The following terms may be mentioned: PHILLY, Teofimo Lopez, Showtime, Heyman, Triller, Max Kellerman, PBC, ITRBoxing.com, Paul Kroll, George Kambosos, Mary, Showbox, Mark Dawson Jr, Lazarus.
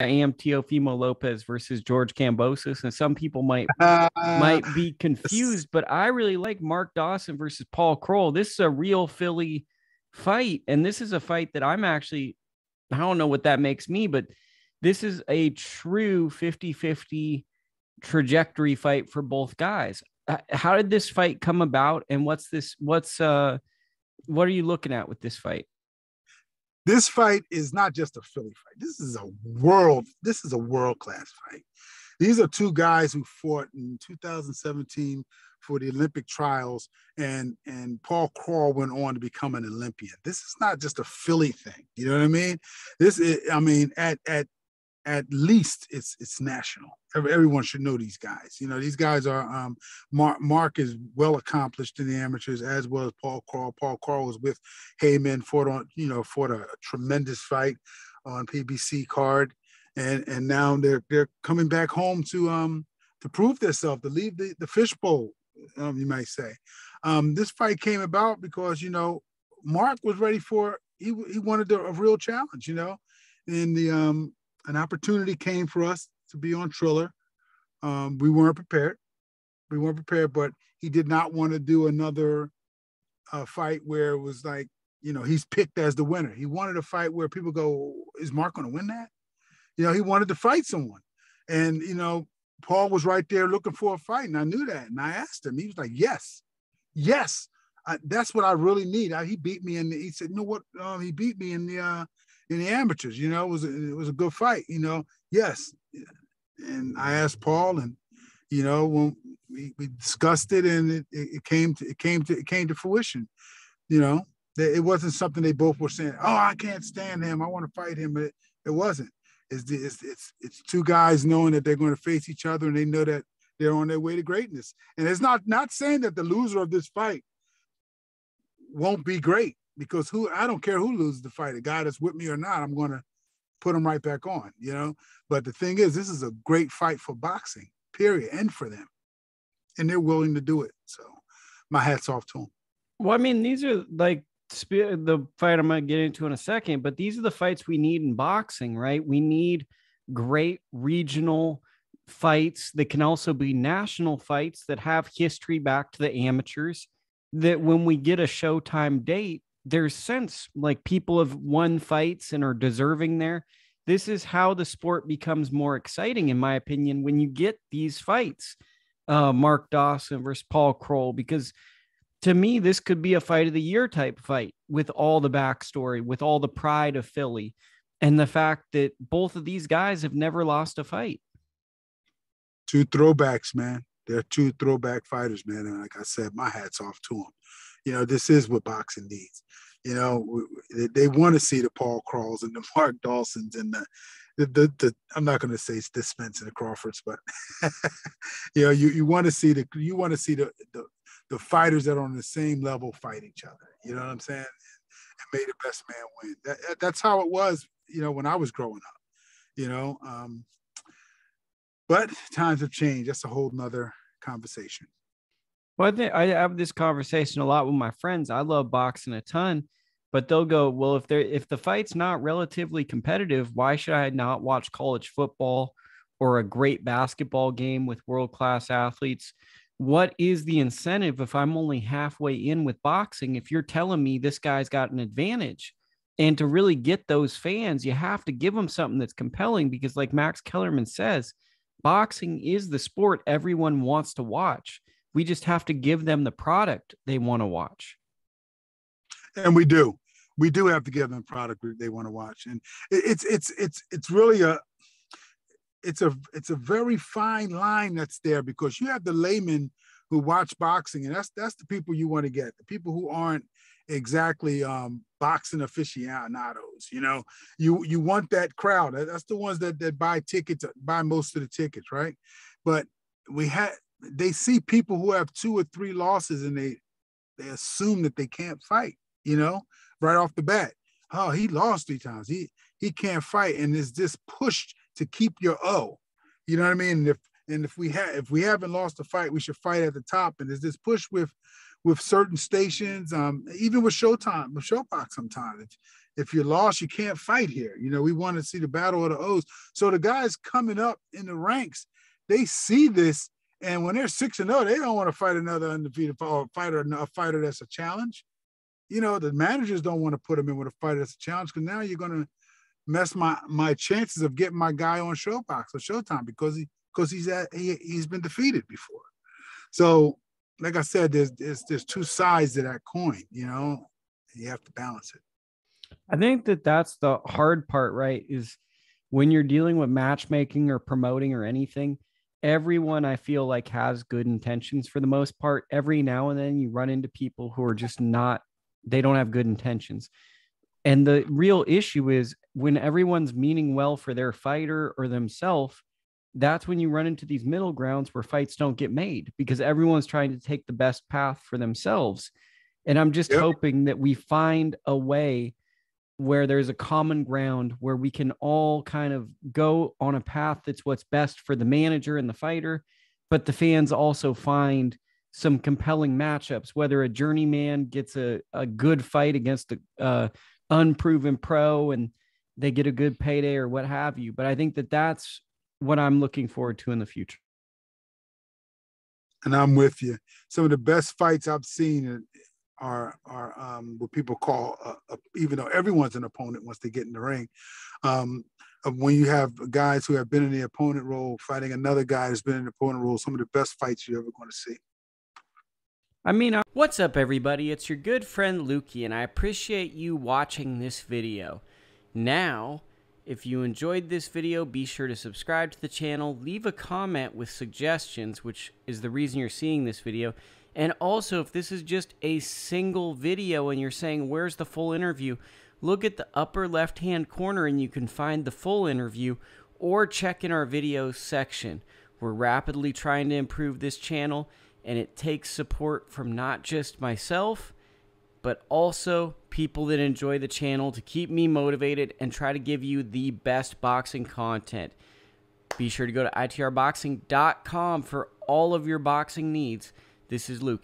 I am Teofimo Lopez versus George Kambosos, and some people might be confused, but I really like Mark Dawson versus Paul Kroll. This is a real Philly fight, and this is a fight that I'm actually, I don't know what that makes me, but this is a true 50-50 trajectory fight for both guys. How did this fight come about, and what are you looking at with this fight? This fight is not just a Philly fight. This is a world-class fight. These are two guys who fought in 2017 for the Olympic trials, and Paul Kroll went on to become an Olympian. This is not just a Philly thing. You know what I mean? This is, I mean, at least it's national. Everyone should know these guys. You know, these guys are, Mark is well accomplished in the amateurs, as well as Paul Kroll. Paul Kroll was with Heyman, fought a tremendous fight on PBC card. And now they're coming back home to prove themselves, to leave the fishbowl, you might say. This fight came about because, you know, Mark was ready for, he wanted a real challenge, you know, and an opportunity came for us to be on Triller. We weren't prepared. But he did not want to do another fight where it was like, you know, he's picked as the winner. He wanted a fight where people go, is Mark going to win that? You know, he wanted to fight someone. And, you know, Paul was right there looking for a fight, and I knew that. And I asked him. He was like, yes. That's what I really need. He beat me. And he said, you know what? He beat me in the amateurs, you know, it was a good fight, you know, yes. And I asked Paul, and, you know, when we discussed it, and it came to fruition. You know, it wasn't something they both were saying, oh, I can't stand him, I want to fight him. It wasn't. It's two guys knowing that they're going to face each other, and they know that they're on their way to greatness. And it's not saying that the loser of this fight won't be great. Because I don't care who loses the fight, a guy that's with me or not, I'm going to put him right back on, you know? But the thing is, this is a great fight for boxing, period, and for them. And they're willing to do it. So my hat's off to them. Well, I mean, these are like the fight I'm going to get into in a second, but these are the fights we need in boxing, right? We need great regional fights that can also be national fights that have history back to the amateurs, that when we get a Showtime date, there's sense, like people have won fights and are deserving there. This is how the sport becomes more exciting, in my opinion, when you get these fights, Mark Dawson versus Paul Kroll, because to me, this could be a fight of the year type fight with all the backstory, with all the pride of Philly, and the fact that both of these guys have never lost a fight. Two throwbacks, man. They're two throwback fighters, man. And like I said, my hat's off to them. You know, this is what boxing needs. You know, they want to see the Paul Krolls and the Mark Dawsons and the I'm not going to say it's the Spencer and Crawfords, but you know, you want to see the fighters that are on the same level fight each other. You know what I'm saying? And may the best man win. That's how it was, you know, when I was growing up. You know, but times have changed. That's a whole nother conversation. Well, I have this conversation a lot with my friends. I love boxing a ton, but they'll go, well, if the fight's not relatively competitive, why should I not watch college football or a great basketball game with world-class athletes? What is the incentive if I'm only halfway in with boxing? If you're telling me this guy's got an advantage, and to really get those fans, you have to give them something that's compelling, because like Max Kellerman says, boxing is the sport everyone wants to watch. We just have to give them the product they want to watch. And we do. We do have to give them the product they want to watch. And it's really a very fine line that's there, because you have the laymen who watch boxing, and that's the people you want to get, the people who aren't exactly boxing aficionados. You know, you want that crowd. That's the ones that buy tickets, buy most of the tickets, right? But they see people who have 2 or 3 losses, and they assume that they can't fight, you know, right off the bat. Oh, he lost 3 times. He can't fight. And it's just pushed to keep your O. You know what I mean? And if we haven't lost a fight, we should fight at the top. And there's this push with certain stations, even with Showtime, with Showbox sometimes. if you're lost, you can't fight here. You know, we want to see the battle of the O's. So the guys coming up in the ranks, they see this, and when they're 6-0, they don't want to fight another undefeated fighter, a fighter that's a challenge. You know, the managers don't want to put them in with a fighter that's a challenge, because now you're going to mess my chances of getting my guy on Showbox or Showtime, because he's been defeated before. So, like I said, there's two sides to that coin, you know, and you have to balance it. I think that that's the hard part, right? Is when you're dealing with matchmaking or promoting or anything, everyone I feel like has good intentions for the most part. Every now and then you run into people who are just not, they don't have good intentions. And the real issue is when everyone's meaning well for their fighter or themselves, that's when you run into these middle grounds where fights don't get made, because everyone's trying to take the best path for themselves. And I'm just hoping that we find a way where there's a common ground where we can all kind of go on a path that's what's best for the manager and the fighter, but the fans also find some compelling matchups, whether a journeyman gets a good fight against an unproven pro and they get a good payday or what have you. But I think that that's what I'm looking forward to in the future. And I'm with you. Some of the best fights I've seen are what people call, even though everyone's an opponent once they get in the ring, when you have guys who have been in the opponent role fighting another guy who's been in the opponent role, some of the best fights you're ever going to see. What's up, everybody? It's your good friend Lukey, and I appreciate you watching this video. Now, if you enjoyed this video, be sure to subscribe to the channel, leave a comment with suggestions, which is the reason you're seeing this video. And also, if this is just a single video and you're saying, where's the full interview? Look at the upper left-hand corner and you can find the full interview, or check in our video section. We're rapidly trying to improve this channel, and it takes support from not just myself, but also people that enjoy the channel to keep me motivated and try to give you the best boxing content. Be sure to go to ITRBoxing.com for all of your boxing needs. This is Luke.